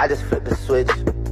I just flip the switch.